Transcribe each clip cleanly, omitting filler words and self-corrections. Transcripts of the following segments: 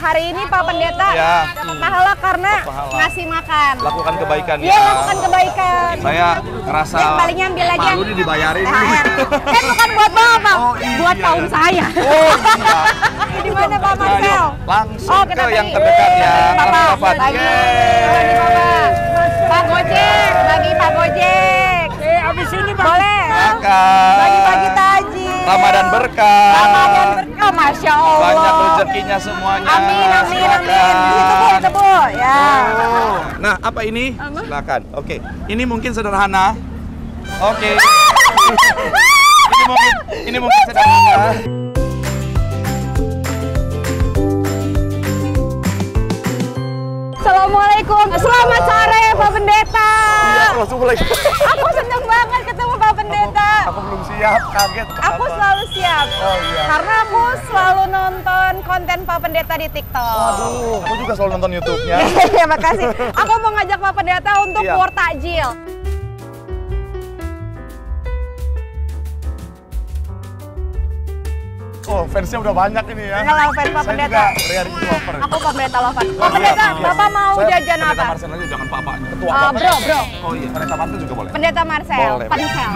hari ini Pak Pendeta dapat pahala karena ngasih makan. Lakukan kebaikan. Iya, lakukan kebaikan. Saya ngerasa paling nyambil aja. Malu nih dibayarin. Kan bukan buat Bapak, buat kaum saya. Oh, iya. Di mana Pak Marcel? Langsung ke yang terdekat ya. Bapak. Bagi Bapak. Pak Gojek, bagi Pak Gojek. Habis ini boleh. Bagi-bagi takjil. Ramadan berkah. Ramadan berkah, Masya Allah. Banyak rezekinya semuanya. Amin, amin, amin. Tebur, ya. Oh. Nah, apa ini? Silakan. Oke, ini mungkin sederhana. Oke. Ini mungkin sederhana. Assalamualaikum. Selamat sore, Pak Pendeta. Aku seneng banget ketemu Pak Pendeta. Aku belum siap, kaget. Aku selalu siap. Oh, iya. Karena aku selalu nonton konten Pak Pendeta di TikTok. Waduh, aku juga selalu nonton YouTube-nya. Iya, makasih. Aku mau ngajak Pak Pendeta untuk war takjil. Oh, fansnya udah banyak ini ya. Kalau fans Pak Pendeta. Ria Ricis lover. Aku Pak Pendeta lover. Pak Pendeta, Bapak mau jajan apa? Pendeta Marcel aja, jangan papanya. Ketua Bapak. Bro. Oh iya, Pendeta Marcel juga boleh. Pendeta Marcel. Boleh. Marcel.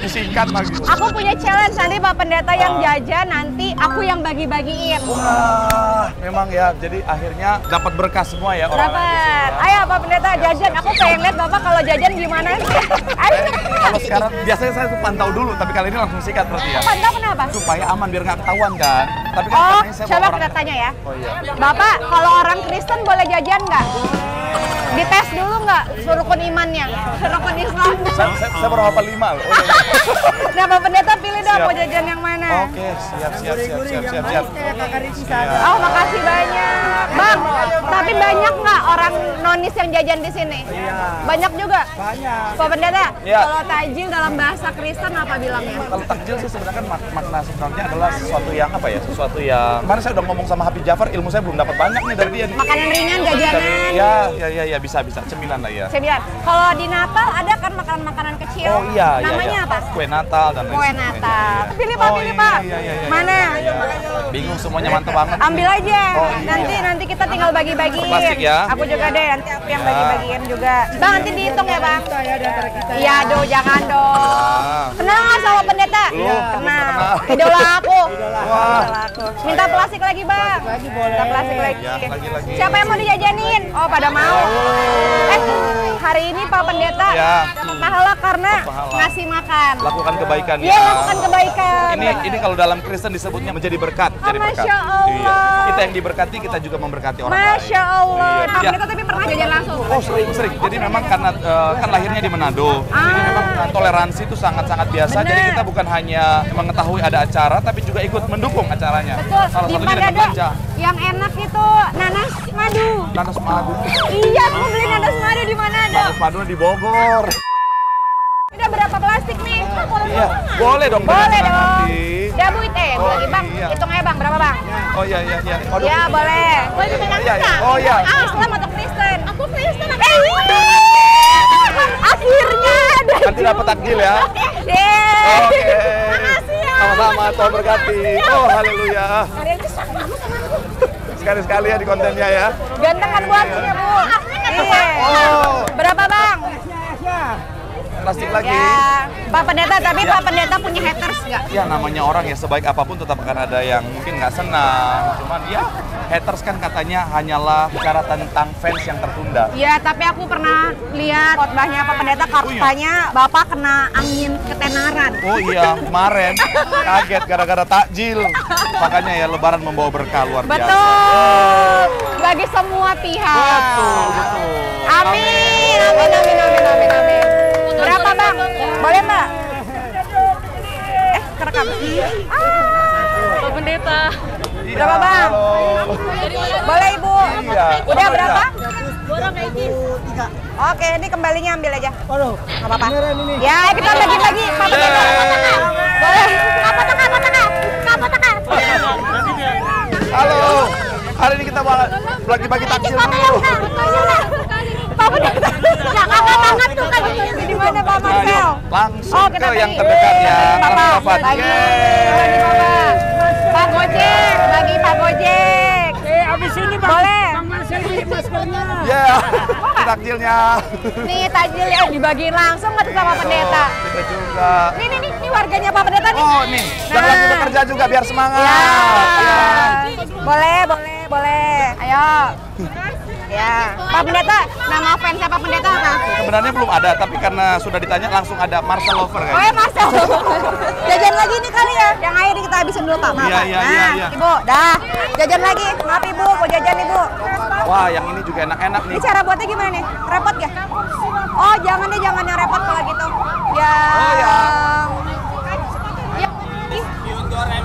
Disingkat lagi. Aku punya challenge nanti Pak Pendeta yang jajan, nanti aku yang bagi-bagiin. Wah, memang ya. Jadi akhirnya dapat berkah semua ya. Dapat. Ayo Pak Pendeta jajan. Aku pengen lihat Bapak kalau jajan gimana sih. Kalau sekarang biasanya saya pantau dulu, tapi kali ini langsung sikat berarti ya. Pantau kenapa? Supaya aman biar nggak ketahuan kan. Tapi kan coba kita tanya ya. Oh, iya. Bapak, kalau orang Kristen boleh jajan nggak? Dites dulu nggak rukun imannya, rukun Islam? Saya baru hafal 5 loh. Nah, Pak Pendeta pilih dong mau jajan yang mana? Oke, siap. Oh, makasih banyak. Bang, tapi banyak nggak orang nonis yang jajan di sini? Banyak juga? Banyak. Pak Pendeta, kalau takjil dalam bahasa Kristen apa bilangnya? Kalau takjil sih sebenarnya kan makna sebenarnya adalah sesuatu yang apa ya? Sesuatu yang... Kemarin saya udah ngomong sama Habib Ja'far, ilmu saya belum dapat banyak nih dari dia. Makanan ringan, jajanan. Iya, bisa. Cemilan lah ya. Cemilan. Kalau di Natal ada kan makanan-makanan kecil. Oh iya. Namanya apa? Kue Natal dan lain sebagainya. Kue Natal. Pilih Pak. Mana? Bingung semuanya, mantep banget. Ambil aja. Nanti kita tinggal bagi-bagiin. Plastik ya. Aku juga deh, nanti aku yang bagi-bagiin juga. Bang, nanti dihitung ya Bang. Iya dong, jangan dong. Kenal nggak sama Pendeta? Kenal. Idola aku. Minta plastik lagi Bang. Minta plastik lagi. Siapa yang mau dijajanin? Oh, pada mau. Hari ini Pak Pendeta dapat pahala karena ngasih makan. Lakukan kebaikan. Iya, lakukan kebaikan. Ini kalau dalam Kristen disebutnya menjadi berkat. Masya Allah. Kita yang diberkati, kita juga memberkati orang lain. Masya Allah. Pak Pendeta tapi pernah jajan langsung? Oh, sering. Jadi memang karena kan lahirnya di Manado. Jadi memang toleransi itu sangat-sangat biasa. Jadi kita bukan hanya mengetahui ada acara, tapi juga ikut mendukung acaranya. Betul. Di Manado yang enak itu nanas madu. Nanas madu. Iya, aku beli nanas madu di Manado. Nanas madu di Bogor. Udah berapa plastik nih? Boleh dong. Boleh dong. Hitung aja Bang, berapa Bang? Oh iya. Iya, boleh. Boleh dipegang kita? Oh iya. Islam atau Kristen? Aku Kristen. Akhirnya ada. Nanti dapat takjil ya. Oke. Makasih ya. Sama-sama, Tuhan berkati. Oh, haleluya. Kalian tuh sangat banget sama aku. Sekali-sekali ya di kontennya ya. Gantengan buat sini, Bu. Iya. Berapa Bang? Plastik lagi. Pak Pendeta, tapi Pak Pendeta punya haters nggak? Ya, namanya orang ya, sebaik apapun tetap akan ada yang mungkin nggak senang. Cuman haters kan katanya hanyalah bicara tentang fans yang tertunda. Iya, tapi aku pernah lihat khotbahnya Pak Pendeta, katanya Bapak kena angin ketenaran. Oh iya, kemarin kaget gara-gara takjil. Makanya ya, Lebaran membawa berkah luar biasa. Betul. Bagi semua pihak. Betul. Amin. Berapa Bang? Boleh Mbak? Kerekam. Pak Pendeta. Berapa Bang? Boleh Ibu? Udah berapa? 200. Oke, ini kembalinya ambil aja. Waduh, nggak apa-apa. Ya, kita bagi-bagi. Pak Pendeta, boleh. Apa tengah? Halo, hari ini kita bagi-bagi takjil dulu. Pak Pendeta, kakak banget tuh kan. Di mana Pak Marcel? Langsung ke yang terdekat ya. Pak Gojek, bagi Pak Gojek. Takjilnya. Nih takjilnya dibagiin langsung nggak sama pendeta? Kita juga. Nih warganya Pak Pendeta nih. Oh nih, dan lagi bekerja juga biar semangat. Ya. Ya. Boleh. Ayo. Ya, Pak Pendeta, nama fans Pak Pendeta apa? Sebenarnya belum ada, tapi karena sudah ditanya langsung ada Marcel Lover kan. Oh ya Marcel. Jajan lagi nih kali ya, yang air kita habisin dulu Pak. Maaf. Iya. Ibu, dah. Jajan lagi, maaf Ibu, mau jajan Ibu. Wah, yang ini juga enak-enak nih. Ini cara buatnya gimana nih? Repot ya? Oh, jangan deh, jangan yang repot kalau gitu. Ya. Oh, ya. Bihun goreng.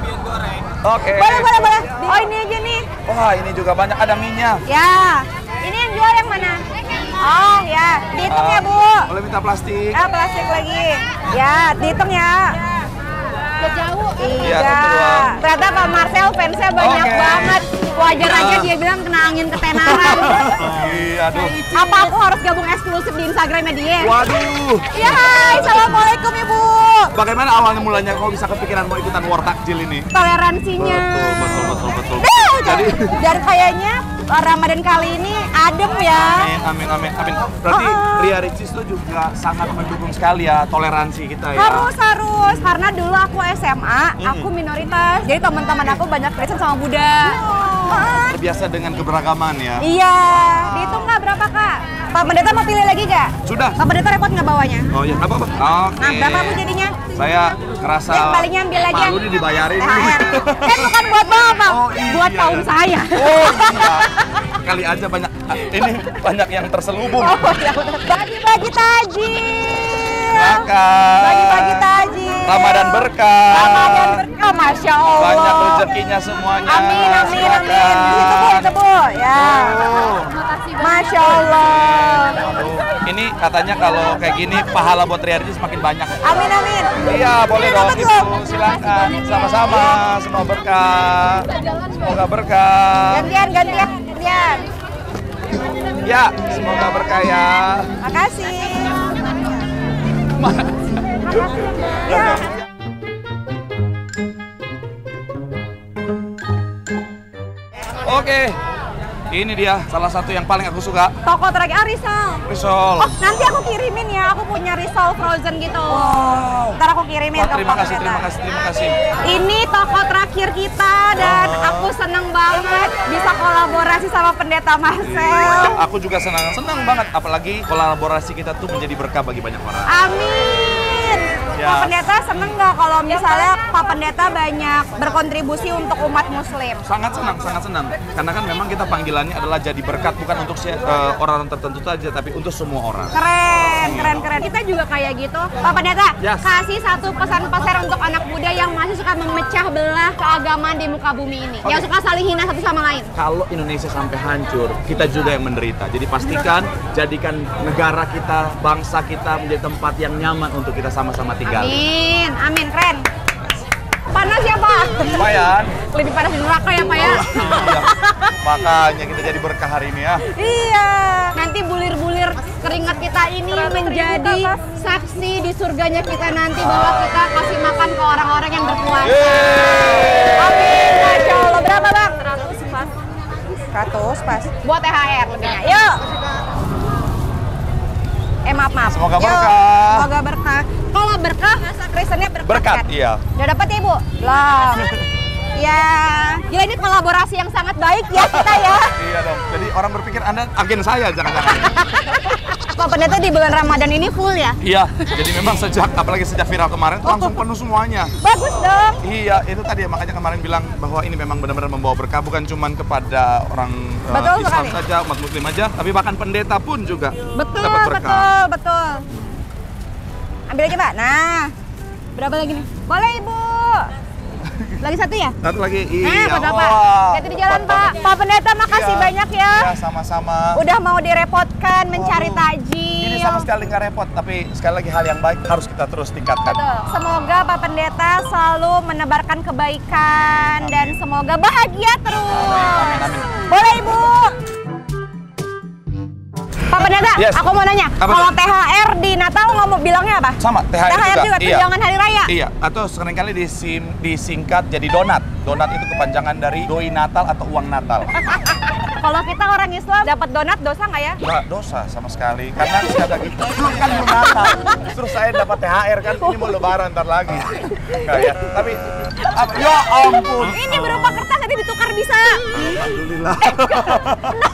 Oke. Boleh. Oh ini aja nih. Wah, ini juga banyak ada minyak. Ya. Ini yang jual yang mana? Oh ya, dihitung ya Bu. Boleh minta plastik. Ah, plastik lagi. Ya, dihitung ya. Jauh. Iya. Ternyata Pak Marcel fansnya banyak banget. Wajar aja dia bilang kena angin ketenaran. Iya, aduh. Apa aku harus gabung eksklusif di Instagramnya dia? Waduh. Ya, hai. Assalamualaikum Ibu. Bagaimana awalnya mulanya kau bisa kepikiran mau ikutan war takjil ini? Toleransinya. Betul. Jadi dan kayaknya Ramadan kali ini adem ya. Amin. Berarti Ria Ricis tuh juga sangat mendukung sekali ya toleransi kita ya. Harus. Karena dulu aku SMA, aku minoritas. Jadi teman-teman aku banyak Kristen sama Buddha. Terbiasa dengan keberagaman ya. Iya. Dihitung nggak berapa Kak? Pak Pendeta mau pilih lagi nggak? Sudah. Pak Pendeta repot nggak bawanya? Oh iya, apa-apa. Oke. Nah, berapa Bu jadinya? Saya ngerasa palingnya ambil aja. Malu nih dibayarin. Kan bukan buat Bapak, buat kaum saya. Oh iya. Kali aja banyak yang terselubung. Oh iya. Bagi-bagi takjil. Bagi-bagi takjil. Ramadan berkah. Masya Allah. Banyak rezekinya semuanya. Amin. Tebul ya. Masya Allah. Ini katanya kalau kayak gini pahala buat Ria Ricis semakin banyak. Amin. Iya, boleh dong. Silakan. Sama-sama. Semua berkah. Semoga berkah. Gantian. Ya, semoga berkah ya. Makasih. Ya. Oke, ini dia salah satu yang paling aku suka. Toko terakhir, risol. Oh, nanti aku kirimin ya, aku punya risol frozen gitu. Wow. Ntar aku kirimin. Wah, terima kasih. Ini toko terakhir kita dan aku seneng banget bisa kolaborasi sama Pendeta Marcel. Aku juga senang banget, apalagi kolaborasi kita tuh menjadi berkah bagi banyak orang. Amin. Pak Pendeta seneng nggak kalau misalnya Pak Pendeta banyak berkontribusi untuk umat muslim? Sangat senang. Karena kan memang kita panggilannya adalah jadi berkat, bukan untuk orang tertentu saja, tapi untuk semua orang. Keren. Kita juga kayak gitu. Pak Pendeta, kasih satu pesan-pesan untuk anak muda yang masih suka memecah belah keagamaan di muka bumi ini. Yang suka saling hina satu sama lain. Kalau Indonesia sampai hancur, kita juga yang menderita. Jadi pastikan, jadikan negara kita, bangsa kita menjadi tempat yang nyaman untuk kita sama-sama tinggal. Amin, keren. Panas ya Pak? Lumayan. Lebih panas di neraka ya Pak ya? Iya. Makanya kita jadi berkah hari ini ya. Iya. Nanti bulir-bulir keringat kita ini menjadi saksi di surganya kita nanti bahwa kita kasih makan ke orang-orang yang berpuasa. Amin, Masya Allah. Berapa Bang? 100 pas. Buat THR lebihnya. Yuk. Maaf. Semoga berkah. Semoga berkah. Kalau berkah, Kristennya berkat. Iya. Udah dapat ya Ibu? Belum. Iya. Gila ini kolaborasi yang sangat baik ya kita ya. Iya dong. Jadi orang berpikir Anda agen saya jangan-jangan. Pak Pendeta di bulan Ramadan ini full ya? Iya. Jadi memang apalagi sejak viral kemarin langsung penuh semuanya. Bagus dong. Iya, itu tadi ya makanya kemarin bilang bahwa ini memang benar-benar membawa berkah bukan cuma kepada orang Islam saja, umat muslim aja, tapi bahkan pendeta pun juga dapat berkah. Betul. Ambil lagi Pak. Nah, berapa lagi nih? Boleh Ibu. Lagi satu ya? Satu lagi. Iya. Buat Bapak. Hati di jalan Pak. Pak Pendeta makasih banyak ya. Iya, sama-sama. Udah mau direpotkan mencari takjil. Ini sama sekali nggak repot, tapi sekali lagi hal yang baik harus kita terus tingkatkan. Betul. Semoga Pak Pendeta selalu menebarkan kebaikan dan semoga bahagia terus. Amin. Boleh Ibu. Pak Pendeta, aku mau nanya, kalau THR di Natal ngomong bilangnya apa? Sama, THR juga. Tunjangan Hari Raya? Iya, atau seringkali disingkat jadi donat. Donat itu kepanjangan dari doi Natal atau uang Natal. Kalau kita orang Islam dapat donat dosa nggak ya? Nggak dosa sama sekali. Karena kata kita kan belum datang. Terus saya dapat THR kan, ini mau lebaran ntar lagi. Kayak tapi ya ampun. Ini berupa kertas tadi ditukar bisa. Alhamdulillah.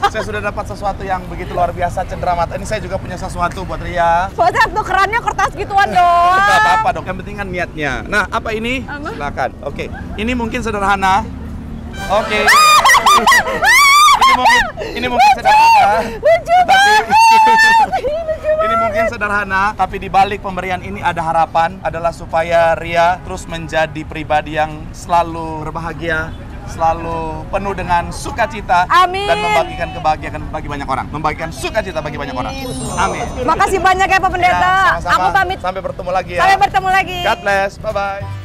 Saya sudah dapat sesuatu yang begitu luar biasa cenderamata. Ini saya juga punya sesuatu buat Ria. Soalnya tukerannya kertas gituan doang. Nggak apa-apa dong. Yang penting kan niatnya. Nah, apa ini? Silakan. Oke. Ini mungkin sederhana. Oke. Ini mungkin sederhana. Lucu banget. Ini mungkin sederhana, tapi di balik pemberian ini ada harapan adalah supaya Ria terus menjadi pribadi yang selalu berbahagia, selalu penuh dengan sukacita. Amin. Dan membagikan kebahagiaan bagi banyak orang, membagikan sukacita bagi banyak orang. Amin. Makasih banyak ya Pak Pendeta. Ya, sama-sama. Aku pamit. Sampai bertemu lagi ya. God bless. Bye bye.